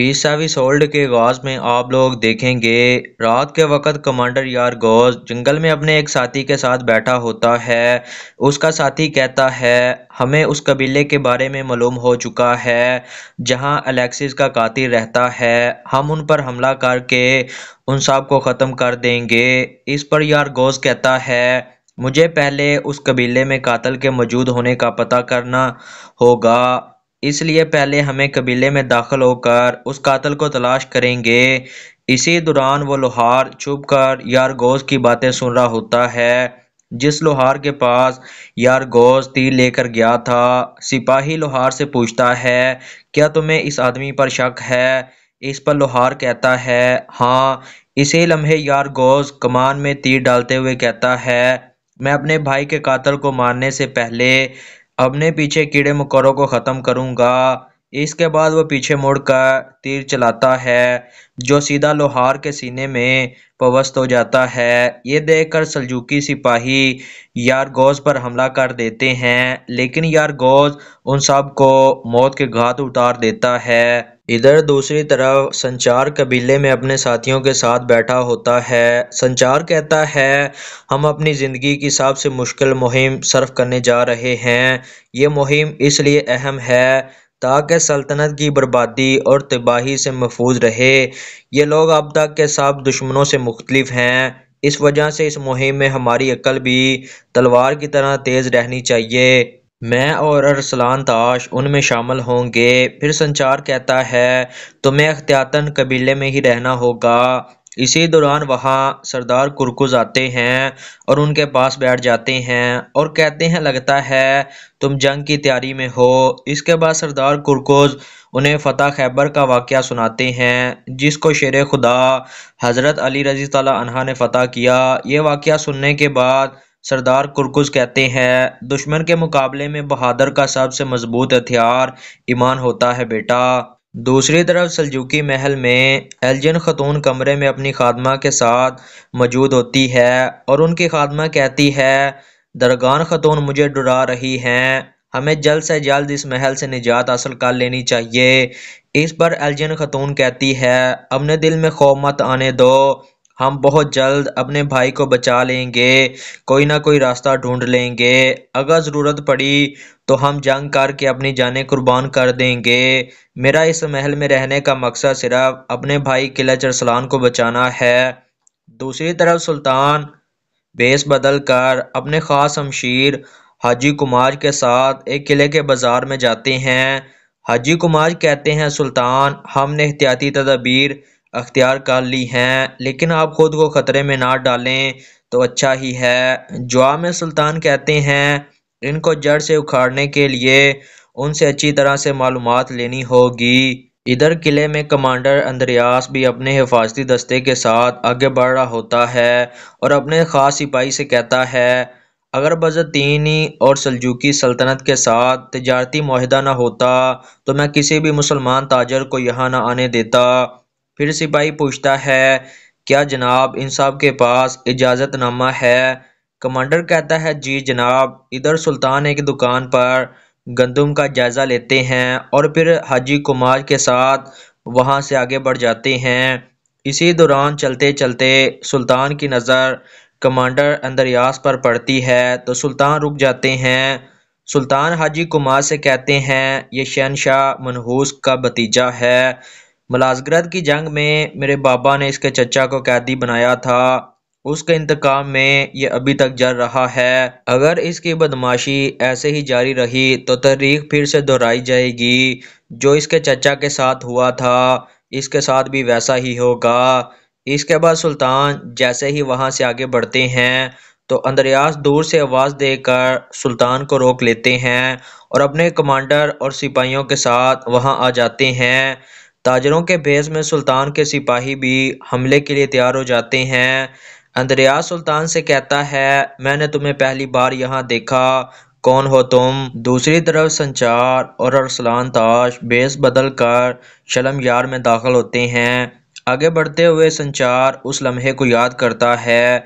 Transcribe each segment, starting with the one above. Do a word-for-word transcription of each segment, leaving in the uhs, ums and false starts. ईसावी sold के आगाज़ में आप लोग देखेंगे रात के वक़्त कमांडर यारगौज जंगल में अपने एक साथी के साथ बैठा होता है। उसका साथी कहता है हमें उस कबीले के बारे में मालूम हो चुका है जहां एलेक्सिस का कातिल रहता है, हम उन पर हमला करके उन सब को ख़त्म कर देंगे। इस पर यारगौज कहता है मुझे पहले उस कबीले में कातिल के मौजूद होने का पता करना होगा, इसलिए पहले हमें कबीले में दाखिल होकर उस कातिल को तलाश करेंगे। इसी दौरान वो लोहार छुपकर यारगौज की बातें सुन रहा होता है, जिस लोहार के पास यारगौज तीर लेकर गया था। सिपाही लोहार से पूछता है क्या तुम्हें इस आदमी पर शक है? इस पर लोहार कहता है हाँ। इसी लम्हे यारगौज कमान में तीर डालते हुए कहता है मैं अपने भाई के कातिल को मारने से पहले अपने पीछे कीड़े मकोड़ों को ख़त्म करूँगा। इसके बाद वो पीछे मुड़कर तीर चलाता है जो सीधा लोहार के सीने में पवस्त हो जाता है। ये देखकर सल्जुकी सिपाही यारगौज पर हमला कर देते हैं, लेकिन यारगौज उन सब को मौत के घाट उतार देता है। इधर दूसरी तरफ संचार कबीले में अपने साथियों के साथ बैठा होता है। संचार कहता है हम अपनी ज़िंदगी की सबसे मुश्किल मुहिम सर्व करने जा रहे हैं। ये मुहिम इसलिए अहम है ताकि सल्तनत की बर्बादी और तबाही से महफूज रहे। ये लोग अब तक के सब दुश्मनों से मुख्तलिफ हैं, इस वजह से इस मुहिम में हमारी अक्ल भी तलवार की तरह तेज़ रहनी चाहिए। मैं और अरसलान ताश उनमें शामिल होंगे। फिर संचार कहता है तुम्हें अख्तियातन कबीले में ही रहना होगा। इसी दौरान वहाँ सरदार कुरकुज आते हैं और उनके पास बैठ जाते हैं और कहते हैं लगता है तुम जंग की तैयारी में हो। इसके बाद सरदार कुरकुज उन्हें फतह खैबर का वाक़या सुनाते हैं जिसको शेरे ख़ुदा हज़रत अली रज़ी अल्लाह अन्हा ने फ़तह किया। ये वाक़या सुनने के बाद सरदार कुरकुज कहते हैं दुश्मन के मुकाबले में बहादुर का सबसे मजबूत हथियार ईमान होता है बेटा। दूसरी तरफ सल्जुकी महल में अलजैन खातून कमरे में अपनी खादमा के साथ मौजूद होती है और उनकी खादमा कहती है दरगान खातून मुझे डरा रही हैं, हमें जल्द से जल्द इस महल से निजात हासिल कर लेनी चाहिए। इस पर अलजैन खातून कहती है अपने दिल में खौफ मत आने दो, हम बहुत जल्द अपने भाई को बचा लेंगे, कोई ना कोई रास्ता ढूंढ लेंगे। अगर ज़रूरत पड़ी तो हम जंग करके अपनी जानें कुर्बान कर देंगे। मेरा इस महल में रहने का मकसद सिर्फ अपने भाई किलिच अरसलान को बचाना है। दूसरी तरफ सुल्तान बेस बदल कर अपने ख़ास हमशीर हाजी कुमार के साथ एक किले के बाज़ार में जाते हैं। हाजी कुमार कहते हैं सुल्तान हमने एहतियाती तदबीर अख्तियार कर ली हैं, लेकिन आप ख़ुद को ख़तरे में ना डालें तो अच्छा ही है। जवाब में सुल्तान कहते हैं इनको जड़ से उखाड़ने के लिए उनसे अच्छी तरह से मालूमात लेनी होगी। इधर किले में कमांडर एंड्रियास भी अपने हिफाजती दस्ते के साथ आगे बढ़ रहा होता है और अपने ख़ास सिपाही से कहता है अगर बज़तीनी और सल्जुकी सल्तनत के साथ तिजारती मुआहदा ना होता तो मैं किसी भी मुसलमान ताजर को यहाँ ना आने देता। फिर सिपाही पूछता है क्या जनाब इन सब के पास इजाज़तनामा है? कमांडर कहता है जी जनाब। इधर सुल्तान एक दुकान पर गंदम का जायज़ा लेते हैं और फिर हाजी कुमार के साथ वहां से आगे बढ़ जाते हैं। इसी दौरान चलते चलते सुल्तान की नज़र कमांडर एंड्रियास पर पड़ती है तो सुल्तान रुक जाते हैं। सुल्तान हाजी कुमार से कहते हैं ये शहनशाह मनहूस का भतीजा है, मलाजगृत की जंग में मेरे बाबा ने इसके चचा को कैदी बनाया था, उसके इंतकाम में ये अभी तक जल रहा है। अगर इसकी बदमाशी ऐसे ही जारी रही तो तारीख फिर से दोहराई जाएगी, जो इसके चचा के साथ हुआ था इसके साथ भी वैसा ही होगा। इसके बाद सुल्तान जैसे ही वहाँ से आगे बढ़ते हैं तो एंड्रियास दूर से आवाज़ देकर सुल्तान को रोक लेते हैं और अपने कमांडर और सिपाहियों के साथ वहाँ आ जाते हैं। ताजरों के भेस में सुल्तान के सिपाही भी हमले के लिए तैयार हो जाते हैं। एंड्रियास सुल्तान से कहता है मैंने तुम्हें पहली बार यहाँ देखा, कौन हो तुम? दूसरी तरफ संचार और अरसलान ताश भेस बदल कर शलम यार में दाखिल होते हैं। आगे बढ़ते हुए संचार उस लम्हे को याद करता है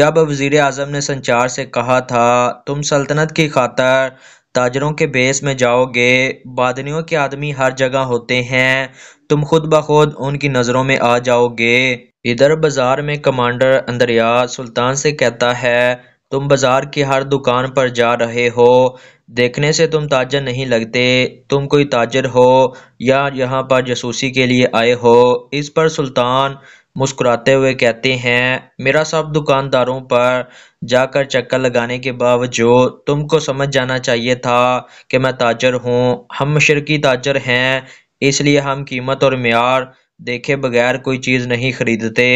जब वज़ीर आज़म ने संचार से कहा था तुम सल्तनत की खातर ताजरों के बेस में जाओगे, बादनियों के आदमी हर जगह होते हैं, तुम खुद ब खुद उनकी नज़रों में आ जाओगे। इधर बाजार में कमांडर एंड्रियास सुल्तान से कहता है, तुम बाजार की हर दुकान पर जा रहे हो, देखने से तुम ताजर नहीं लगते, तुम कोई ताजर हो या यहाँ पर जासूसी के लिए आए हो। इस पर सुल्तान मुस्कुराते हुए कहते हैं, मेरा सब दुकानदारों पर जाकर चक्कर लगाने के बावजूद तुमको समझ जाना चाहिए था कि मैं ताजर हूँ। हम मशरकी ताजर हैं, इसलिए हम कीमत और म्यार देखे बगैर कोई चीज़ नहीं खरीदते।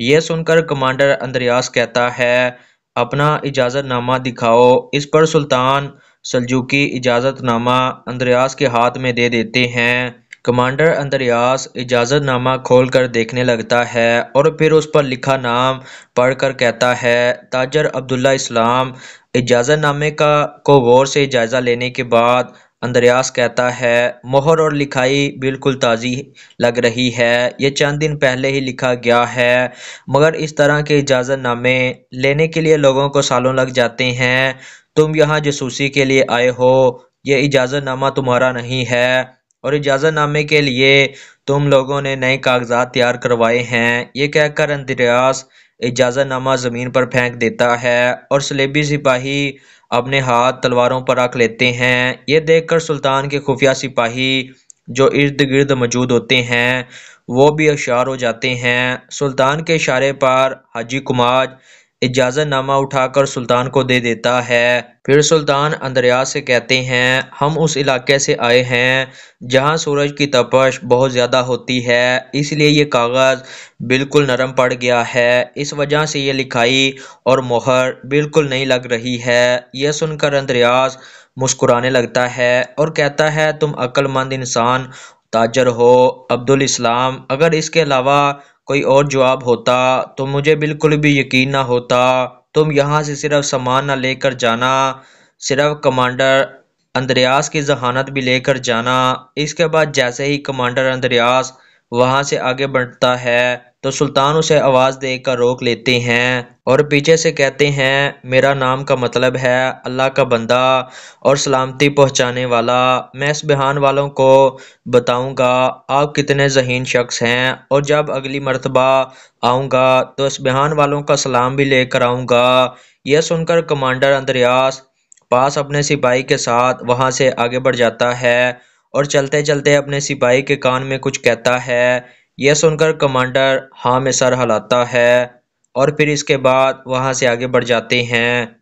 यह सुनकर कमांडर एंड्रियास कहता है, अपना इजाज़तनामा दिखाओ। इस पर सुल्तान सल्जुकी इजाज़तनामा एंड्रियास के हाथ में दे देते हैं। कमांडर एंड्रियास इजाज़तनामा खोलकर देखने लगता है और फिर उस पर लिखा नाम पढ़कर कहता है, ताजर अब्दुल्ला इस्लाम। इजाज़तनामे का को गौर से जायज़ा लेने के बाद एंड्रियास कहता है, मोहर और लिखाई बिल्कुल ताज़ी लग रही है, यह चंद दिन पहले ही लिखा गया है, मगर इस तरह के इजाज़तनामे लेने के लिए लोगों को सालों लग जाते हैं। तुम यहाँ जासूसी के लिए आए हो, यह इजाज़तनामा तुम्हारा नहीं है और इजाज़तनामे के लिए तुम लोगों ने नए कागजात तैयार करवाए हैं। ये कहकर एंड्रियास इजाज़तनामा ज़मीन पर फेंक देता है और सलेबी सिपाही अपने हाथ तलवारों पर रख लेते हैं। ये देखकर सुल्तान के खुफिया सिपाही जो इर्द गिर्द मौजूद होते हैं वो भी होशियार हो जाते हैं। सुल्तान के इशारे पर हाजी कुमार इजाज़तनामा उठाकर सुल्तान को दे देता है। फिर सुल्तान एंड्रियास से कहते हैं, हम उस इलाके से आए हैं जहां सूरज की तपश बहुत ज़्यादा होती है, इसलिए ये कागज़ बिल्कुल नरम पड़ गया है, इस वजह से ये लिखाई और मोहर बिल्कुल नहीं लग रही है। यह सुनकर एंड्रियास मुस्कुराने लगता है और कहता है, तुम अक्लमंद इंसान ताजर हो अब्दुल इस्लाम, अगर इसके अलावा कोई और जवाब होता तो मुझे बिल्कुल भी यकीन ना होता। तुम यहाँ से सिर्फ सामान ना लेकर जाना, सिर्फ कमांडर एंड्रियास की जहानत भी लेकर जाना। इसके बाद जैसे ही कमांडर एंड्रियास वहाँ से आगे बढ़ता है तो सुल्तान उसे आवाज़ देकर रोक लेते हैं और पीछे से कहते हैं, मेरा नाम का मतलब है अल्लाह का बंदा और सलामती पहुँचाने वाला। मैं इस बिहान वालों को बताऊंगा आप कितने जहीन शख्स हैं, और जब अगली मरतबा आऊँगा तो इस बिहान वालों का सलाम भी लेकर आऊँगा। यह सुनकर कमांडर एंड्रियास पास अपने सिपाही के साथ वहाँ से आगे बढ़ जाता है और चलते चलते अपने सिपाही के कान में कुछ कहता है। यह सुनकर कमांडर हाँ में सर हिलाता है और फिर इसके बाद वहाँ से आगे बढ़ जाते हैं।